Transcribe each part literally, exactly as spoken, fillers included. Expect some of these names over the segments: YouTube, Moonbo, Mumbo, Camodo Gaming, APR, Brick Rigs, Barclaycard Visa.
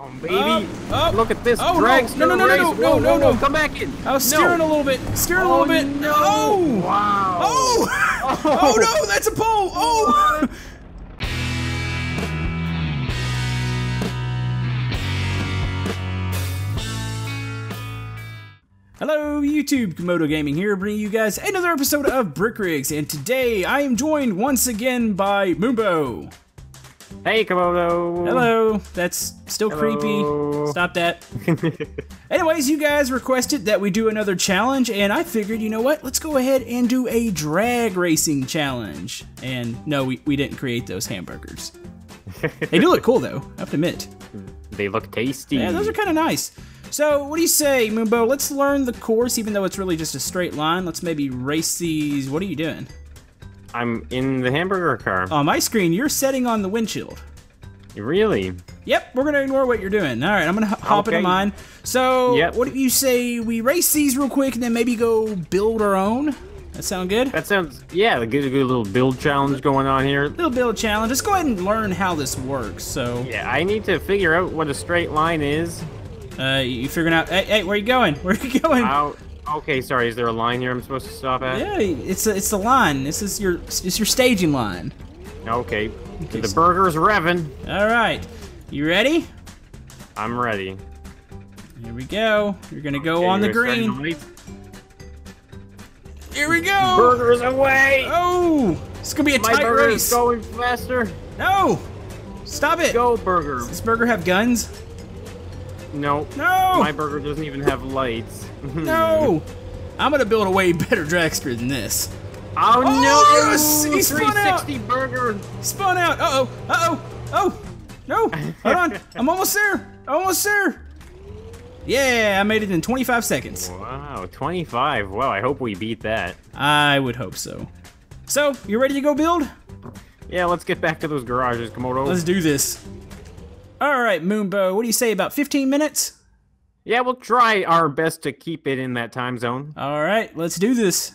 Oh, baby. Up, up. Look at this. Oh, drag no. No, no, no, no, no, whoa, no, no, no. Come back in. I was steering no. a little bit. Steering oh, a little bit. No. Oh. Wow. Oh. Oh, no. That's a pole. Oh. Hello, YouTube. Camodo Gaming here, bringing you guys another episode of Brick Rigs. And today I am joined once again by Mumbo. Hey, Camodo. Hello. That's still Hello. creepy. Stop that. Anyways, you guys requested that we do another challenge, and I figured, you know what? Let's go ahead and do a drag racing challenge. And no, we, we didn't create those hamburgers. They do look cool, though. I have to admit. They look tasty. Yeah, those are kind of nice. So, what do you say, Mumbo? Let's learn the course, even though it's really just a straight line. Let's maybe race these. What are you doing? I'm in the hamburger car. On my screen, you're setting on the windshield. Really? Yep, we're going to ignore what you're doing. All right, I'm going to hop okay. into mine. So, yep. what do you say we race these real quick and then maybe go build our own? That sound good? That sounds, yeah, a good, good little build challenge going on here. Little build challenge. Let's go ahead and learn how this works. So. Yeah, I need to figure out what a straight line is. Uh, you figuring out, hey, hey, where are you going? Where are you going? I'll... Okay, sorry. Is there a line here I'm supposed to stop at? Yeah, it's a, it's the line. This is your it's your staging line. Okay. okay. The burger's revving. All right. You ready? I'm ready. Here we go. You're gonna okay, go on the green. Here we go. Burger's away. Oh, it's gonna be a My tight burger race. Is going faster. No, stop it. Go burger. Does this burger have guns? No. No. My burger doesn't even have lights. No! I'm gonna build a way better dragster than this. Oh, oh no! Yes! He spun out! Burger. Spun out! Uh-oh! Uh-oh! Oh! No! Hold on! I'm almost there! I'm almost there! Yeah! I made it in twenty-five seconds. Wow, twenty-five. Wow, I hope we beat that. I would hope so. So, you ready to go build? Yeah, let's get back to those garages, Camodo. Let's do this. Alright, Moonbo, what do you say, about fifteen minutes? Yeah, we'll try our best to keep it in that time zone. All right, let's do this.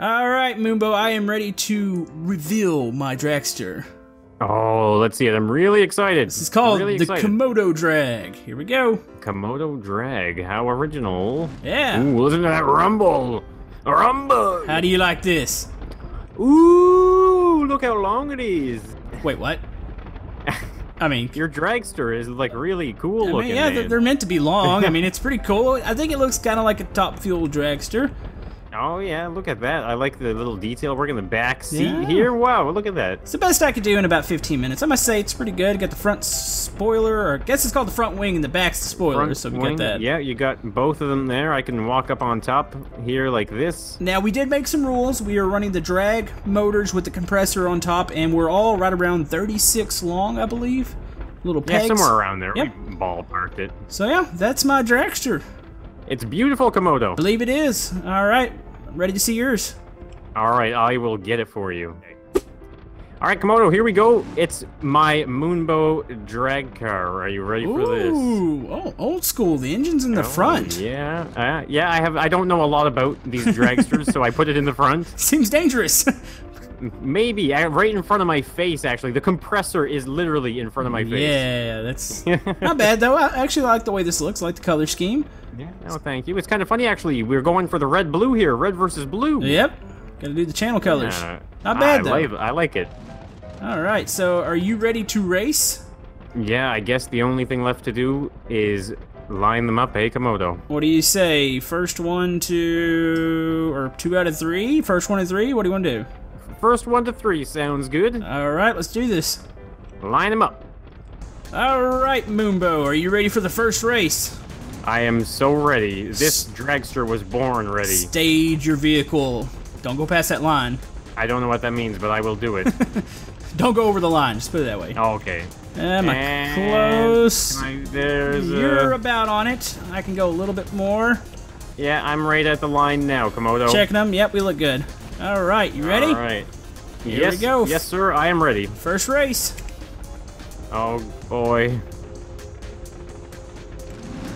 All right, Moonbo, I am ready to reveal my dragster. Oh, let's see it. I'm really excited. This is called really the excited. Camodo Drag. Here we go. Camodo Drag. How original. Yeah. Ooh, listen to that rumble. Rumble. How do you like this? Ooh, look how long it is. Wait, what? I mean, your dragster is like really cool I mean, looking. Yeah, they're, they're meant to be long. I mean, it's pretty cool. I think it looks kind of like a top fuel dragster. Oh yeah, look at that. I like the little detail work in the back seat yeah. here. Wow, look at that. It's the best I could do in about fifteen minutes. I must say it's pretty good. Got the front spoiler, or I guess it's called the front wing and the back's the spoiler, front so we wing. got that. Yeah, you got both of them there. I can walk up on top here like this. Now we did make some rules. We are running the drag motors with the compressor on top, and we're all right around thirty-six long, I believe. Little pegs. Yeah, somewhere around there. Yep. We ballparked it. So yeah, that's my dragster. It's beautiful, Camodo. Believe it is. All right, I'm ready to see yours. All right, I will get it for you. All right, Camodo, here we go. It's my Moonbo drag car. Are you ready Ooh, for this? Ooh, oh, old school. The engine's in the oh, front. Yeah, uh, yeah. I have. I don't know a lot about these dragsters, so I put it in the front. Seems dangerous. Maybe I, right in front of my face. Actually, the compressor is literally in front of my face. Yeah, that's not bad though. I actually like the way this looks. I like the color scheme. Yeah, no, thank you. It's kind of funny, actually. We're going for the red-blue here. Red versus blue. Yep. Gotta do the channel colors. Yeah. Not bad, I though. Like, I like it. All right, so are you ready to race? Yeah, I guess the only thing left to do is line them up, eh, Camodo? What do you say? First one to... or two out of three? First one to three? What do you want to do? First one to three sounds good. All right, let's do this. Line them up. All right, Mumbo, are you ready for the first race? I am so ready. This dragster was born ready. Stage your vehicle. Don't go past that line. I don't know what that means, but I will do it. Don't go over the line. Just put it that way. Okay. Am I close? I, there's You're a... about on it. I can go a little bit more. Yeah, I'm right at the line now, Camodo. Checking them. Yep, we look good. All right, you ready? All right. Here yes, we go. Yes, sir. I am ready. First race. Oh, boy.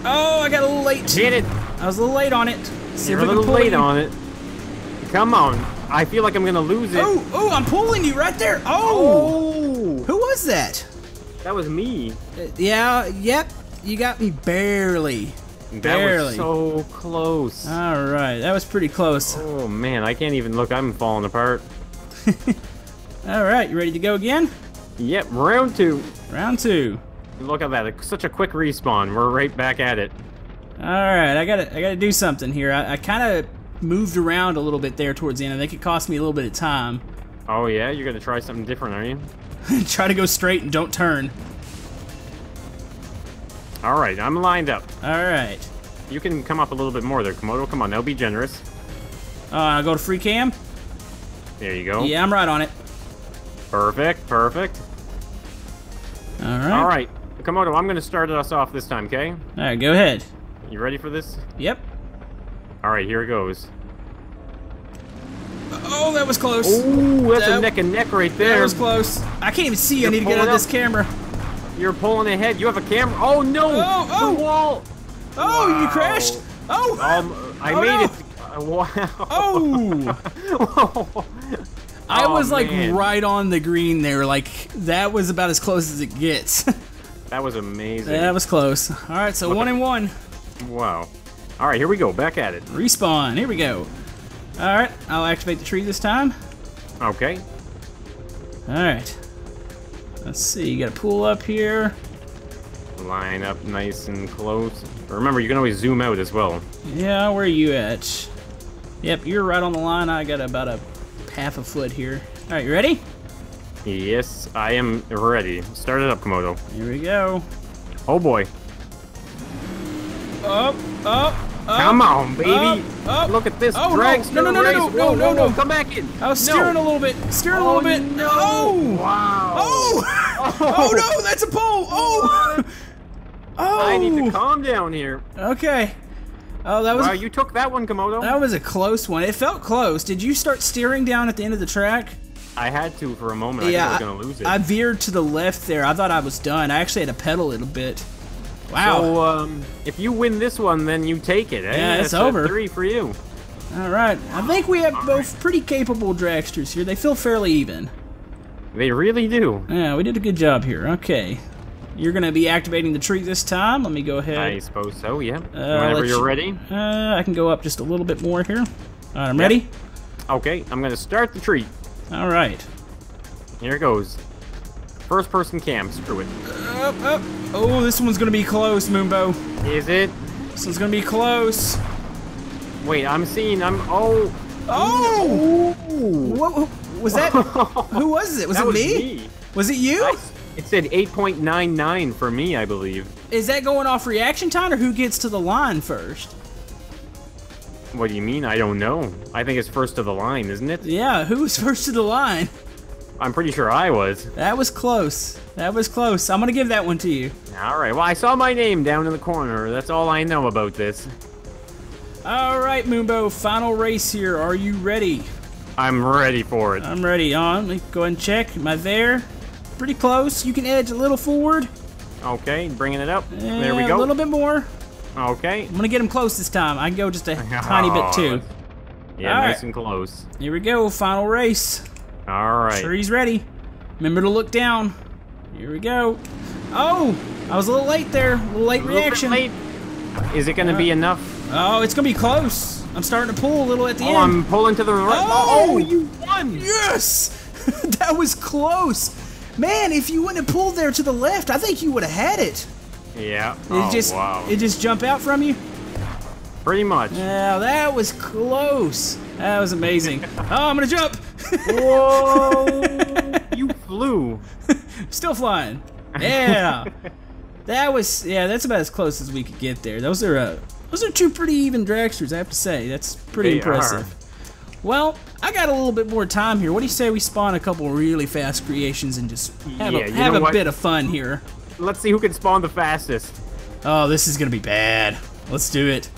Oh, I got a little late. Hit it. I was a little late on it. See You're if a little late you. on it. Come on. I feel like I'm going to lose it. Oh, oh, I'm pulling you right there. Oh. oh. Who was that? That was me. Uh, yeah, yep. You got me barely. That barely. was so close. All right. That was pretty close. Oh, man. I can't even look. I'm falling apart. All right. You ready to go again? Yep. Round two. Round two. Look at that, it's such a quick respawn. We're right back at it. All right, I gotta I gotta do something here. I, I kind of moved around a little bit there towards the end. I think it cost me a little bit of time. Oh yeah, you're gonna try something different, are you? Try to go straight and don't turn. All right, I'm lined up. All right. You can come up a little bit more there, Camodo. Come on, now be generous. Uh, I'll go to free cam. There you go. Yeah, I'm right on it. Perfect, perfect. All right. All right. Camodo, I'm going to start us off this time, okay? All right, go ahead. You ready for this? Yep. All right, here it goes. Oh, that was close. Oh, that's that, a neck and neck right there. That was close. I can't even see. You're I need to get out of this camera. You're pulling ahead. You have a camera. Oh, no. Oh, oh. The wall. Oh, wow. You crashed. Oh. Um, I oh, made no. it. Uh, wow. Oh. I oh, was, like, man. right on the green there. Like, that was about as close as it gets. That was amazing. That was close. All right, so Look one up. and one. Wow. All right, here we go. Back at it. Respawn. Here we go. All right, I'll activate the tree this time. Okay. All right. Let's see. You got to pull up here. Line up nice and close. Remember, you can always zoom out as well. Yeah, where are you at? Yep, you're right on the line. I got about a half a foot here. All right, you ready? Yes, I am ready. Start it up, Camodo. Here we go. Oh, boy. Up, up, up. Come on, baby. Up, up. Look at this oh, dragster no, no, no, race. No, no, no, whoa, no, no, no. Come back in. I was steering no. a little bit. Steering oh, a little bit. No. Oh. Wow. Oh. Oh, no, that's a pole. Oh. Oh. I need to calm down here. Okay. Oh, that was. Wow, you took that one, Camodo. That was a close one. It felt close. Did you start steering down at the end of the track? I had to for a moment. Yeah, I, I was gonna lose it. I veered to the left there. I thought I was done. I actually had to pedal a little bit. Wow. So, um, if you win this one, then you take it. Eh? Yeah, it's over. Three for you. All right. I think we have All both right. pretty capable dragsters here. They feel fairly even. They really do. Yeah, we did a good job here. Okay. You're going to be activating the tree this time. Let me go ahead. I suppose so, yeah. Uh, Whenever you're you, ready. Uh, I can go up just a little bit more here. All right, I'm yep. ready. Okay, I'm going to start the tree. All right. Here it goes. First person cam, screw it. up, up. Oh, this one's gonna be close, Mumbo. Is it? This one's gonna be close. Wait, I'm seeing, I'm, oh. Oh! What, was that, who was it? Was that it was me? me? Was it you? I, it said eight point nine nine for me, I believe. Is that going off reaction time or who gets to the line first? What do you mean? I don't know. I think it's first to the line, isn't it? Yeah, who was first to the line? I'm pretty sure I was. That was close. That was close. I'm gonna give that one to you. All right, well, I saw my name down in the corner. That's all I know about this. All right, Mumbo, final race here. Are you ready? I'm ready for it. I'm ready. On. Let me go ahead and check. Am I there? Pretty close. You can edge a little forward. Okay, bringing it up. And there we go. A little bit more. Okay. I'm gonna get him close this time. I can go just a oh, tiny bit too. Yeah, all nice right. and close. Here we go, final race. All right. I'm sure he's ready. Remember to look down. Here we go. Oh, I was a little late there. A little late a little reaction. Bit late. Is it gonna uh, be enough? Oh, it's gonna be close. I'm starting to pull a little at the oh, end. Oh, I'm pulling to the right. Oh, oh you won. Yes. That was close. Man, if you wouldn't have pulled there to the left, I think you would have had it. Yeah. It oh, just, wow. It just jumped out from you? Pretty much. Yeah, that was close. That was amazing. Oh, I'm gonna jump. Whoa. You flew. Still flying. Yeah. That was, yeah, that's about as close as we could get there. Those are, uh, those are two pretty even dragsters, I have to say. That's pretty they impressive. Are. Well, I got a little bit more time here. What do you say we spawn a couple really fast creations and just have yeah, a, have a bit of fun here? Let's see who can spawn the fastest. Oh, this is gonna be bad. Let's do it.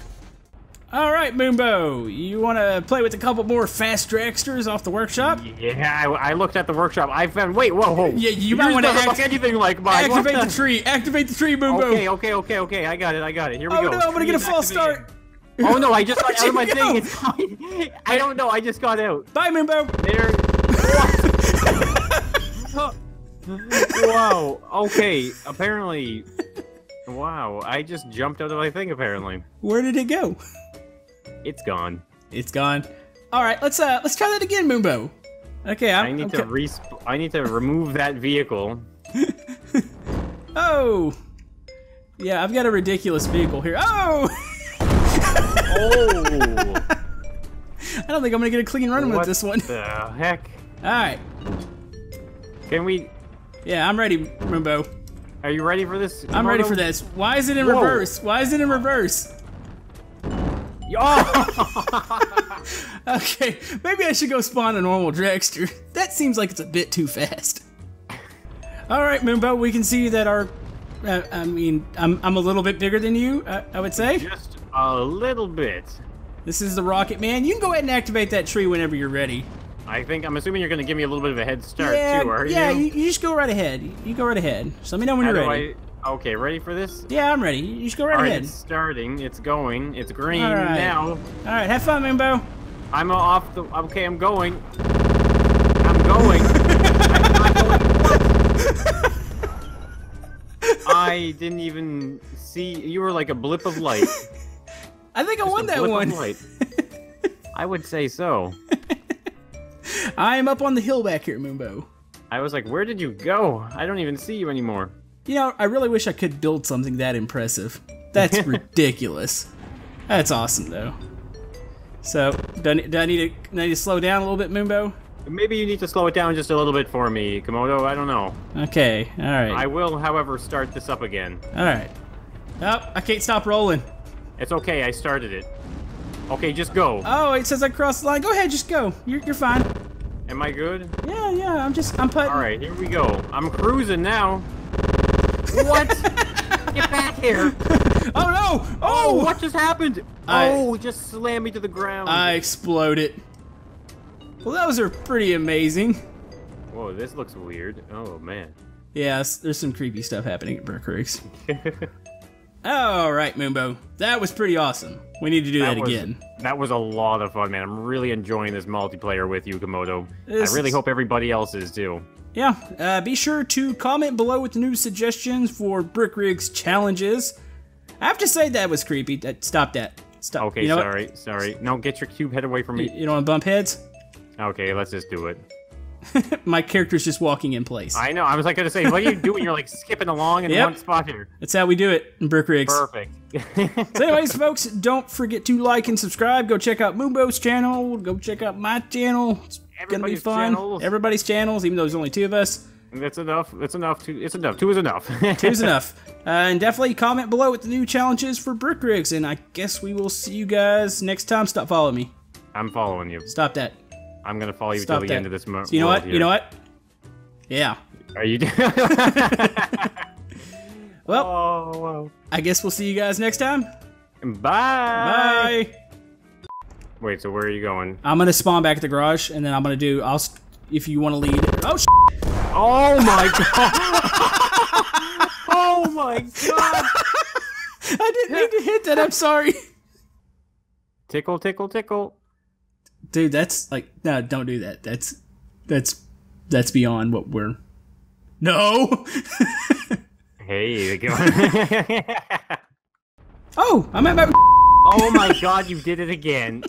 All right, Mumbo, you wanna play with a couple more fast dragsters off the workshop? Yeah, I, I looked at the workshop. I found, wait, whoa, whoa. Yeah, you, you might wanna act anything like mine. Activate the, the tree, activate the tree, Mumbo. Okay, okay, okay, okay, I got it, I got it, here we oh, go. Oh no, I'm gonna get a false start. Oh no, I just got out of my go? thing. I don't know, I just got out. Bye, Mumbo. There. Wow, okay, apparently, wow, I just jumped out of my thing, apparently. Where did it go? It's gone. It's gone. All right, let's uh, let's try that again, Mumbo. Okay, I'm, I need I'm to resp I need to remove that vehicle. Oh, yeah, I've got a ridiculous vehicle here. Oh. Oh. I don't think I'm gonna get a clean run what with this one. What the heck? All right. Can we? Yeah, I'm ready, Mumbo. Are you ready for this? I'm Mono? ready for this. Why is it in Whoa. reverse? Why is it in reverse? Oh! Okay, maybe I should go spawn a normal dragster. That seems like it's a bit too fast. All right, Mumbo, we can see that our, uh, I mean, I'm, I'm a little bit bigger than you, uh, I would say. Just a little bit. This is the Rocket Man. You can go ahead and activate that tree whenever you're ready. I think, I'm assuming you're gonna give me a little bit of a head start yeah, too, are yeah, you? Yeah, you just go right ahead. You go right ahead. Just let me know when How you're ready. I, okay, ready for this? Yeah, I'm ready. You just go right All ahead. Right, it's starting, it's going, it's green All right. now. All right, have fun, Mumbo. I'm off the, okay, I'm going. I'm going. I'm not going. What? I didn't even see, you were like a blip of light. I think just I won that blip one. Of light. I would say so. I am up on the hill back here, Mumbo. I was like, where did you go? I don't even see you anymore. You know, I really wish I could build something that impressive. That's ridiculous. That's awesome, though. So, do I, do I need to, do I need to slow down a little bit, Mumbo? Maybe you need to slow it down just a little bit for me, Camodo. I don't know. Okay, all right. I will, however, start this up again. All right. Oh, I can't stop rolling. It's okay. I started it. Okay, just go. Oh, it says I crossed the line. Go ahead, just go. You're, you're fine. Am I good? Yeah, yeah, I'm just, I'm putting. All right, here we go. I'm cruising now. What? Get back here. Oh, no. Oh, oh what just happened? I, oh, just slammed me to the ground. I exploded. Well, those are pretty amazing. Whoa, this looks weird. Oh, man. Yes, there's some creepy stuff happening at Brick Rigs. All right, Mumbo. That was pretty awesome. We need to do that, that was, again. That was a lot of fun, man. I'm really enjoying this multiplayer with you, Camodo. This I really is... hope everybody else is, too. Yeah. Uh, be sure to comment below with new suggestions for Brick Rigs challenges. I have to say that was creepy. That, stop that. Stop. Okay, you know sorry. What? Sorry. No, get your cube head away from me. You, you don't want to bump heads? Okay, let's just do it. My character's just walking in place. I know. I was like going to say, what are you doing? You're like skipping along in yep. one spot here. That's how we do it in Brick Rigs. Perfect. So anyways, folks, don't forget to like and subscribe. Go check out Mumbo's channel. Go check out my channel. It's going to be fun. Channels. Everybody's channels, even though there's only two of us. That's enough. That's enough. Two, it's enough. Two is enough. Two is enough. Uh, and definitely comment below what the new challenge is for Brick Rigs. And I guess we will see you guys next time. Stop following me. I'm following you. Stop that. I'm going to follow you until the that. end of this month. So you know what? Here. You know what? Yeah. Are you doing Well, oh, wow. I guess we'll see you guys next time. Bye. Bye. Wait, so where are you going? I'm going to spawn back at the garage, and then I'm going to do, I'll, if you want to lead. Oh, sh Oh, my God. Oh, my God. I didn't mean to hit that. I'm sorry. Tickle, tickle, tickle. Dude, that's like, no, don't do that. That's, that's, that's beyond what we're, no. Hey, they're going... Oh, I'm at my, oh my God, you did it again.